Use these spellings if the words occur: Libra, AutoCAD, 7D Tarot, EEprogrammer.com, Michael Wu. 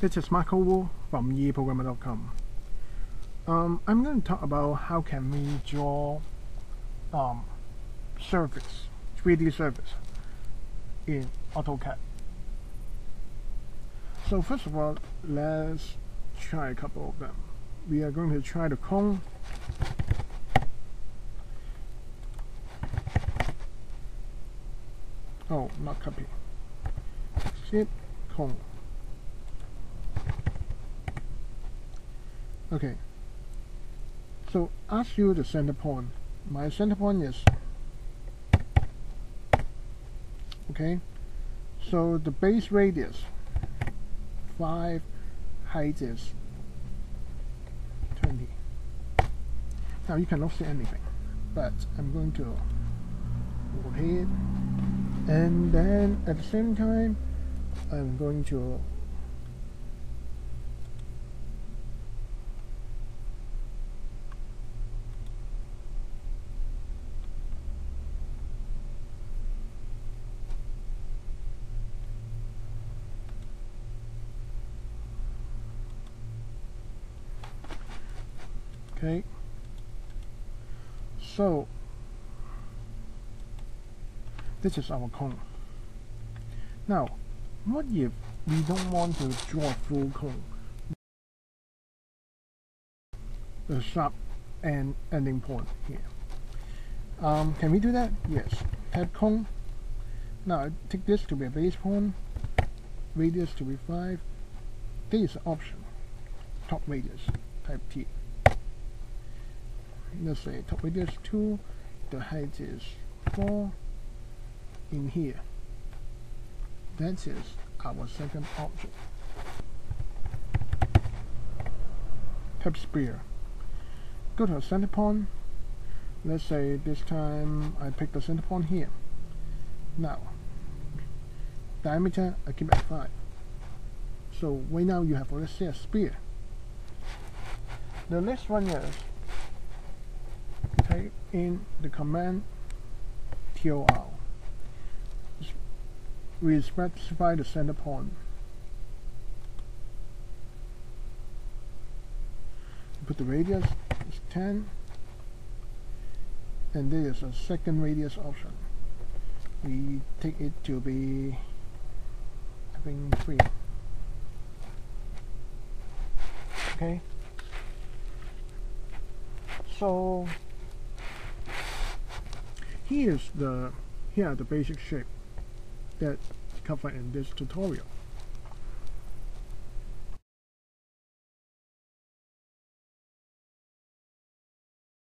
This is Michael Wu from EEprogrammer.com. I'm going to talk about how can we draw surface, 3D surface in AutoCAD. So first of all, let's try a couple of them. We are going to try the cone. Oh, not copy. Shit, cone. Okay. So ask you the center point. My center point is okay. So the base radius 5, height is 20. Now you cannot see anything, but I'm going to rotate, and then at the same time I'm going to okay. So this is our cone. Now, what if we don't want to draw a full cone, the sharp and ending point here? Can we do that? Yes. Tab cone. Now I take this to be a base point, radius to be 5. This is an option. Top radius. Type T. Let's say top radius 2, the height is 4 in here. That is our second option. Tap spear. Go to a center point. Let's say this time I pick the center point here. Now, diameter I keep at 5. So right now you have already seen a spear. The next one is type in the command TOR. We specify the center point. Put the radius is 10, and there is a second radius option. We take it to be, I think, 3. Okay. So here are the basic shape that covered in this tutorial.